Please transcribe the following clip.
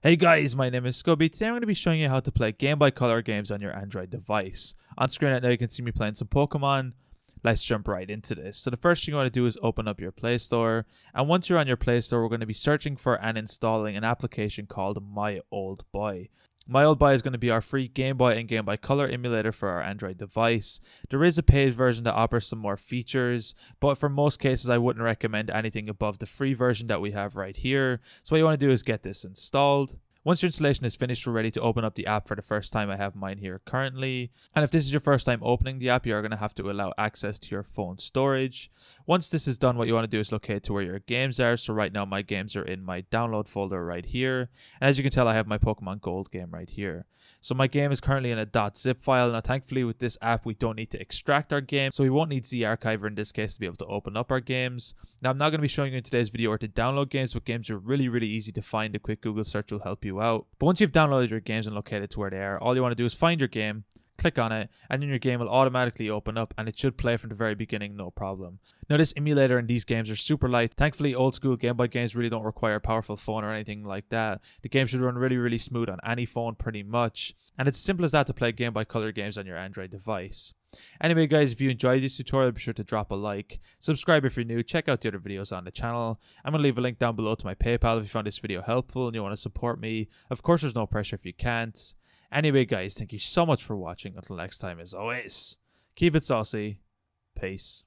Hey guys, my name is Scoby. Today I'm going to be showing you how to play Game Boy Color games on your Android device. On screen right now you can see me playing some Pokemon. Let's jump right into this. So the first thing you want to do is open up your Play Store. And once you're on your Play Store, we're going to be searching for and installing an application called My Old Boy. My Old Boy is going to be our free Game Boy and Game Boy Color emulator for our Android device. There is a paid version that offers some more features, but for most cases I wouldn't recommend anything above the free version that we have right here. So what you want to do is get this installed. Once your installation is finished, we're ready to open up the app for the first time. I have mine here currently. And if this is your first time opening the app, you are going to have to allow access to your phone storage. Once this is done, what you want to do is locate to where your games are. So right now my games are in my download folder right here. And as you can tell, I have my Pokemon Gold game right here. So my game is currently in a .zip file. Now thankfully with this app, we don't need to extract our game. So we won't need Z Archiver in this case to be able to open up our games. Now I'm not going to be showing you in today's video where to download games, but games are really easy to find. A quick Google search will help you out. But once you've downloaded your games and located to where they are, all you want to do is find your game, click on it, and then your game will automatically open up and it should play from the very beginning, no problem. Now this emulator and these games are super light. Thankfully old school Game Boy games really don't require a powerful phone or anything like that. The game should run really smooth on any phone pretty much. And it's simple as that to play Game Boy Color games on your Android device. Anyway guys, if you enjoyed this tutorial, be sure to drop a like, subscribe if you're new, check out the other videos on the channel. I'm going to leave a link down below to my PayPal if you found this video helpful and you want to support me. Of course there's no pressure if you can't. Anyway guys, thank you so much for watching. Until next time, as always, keep it saucy. Peace.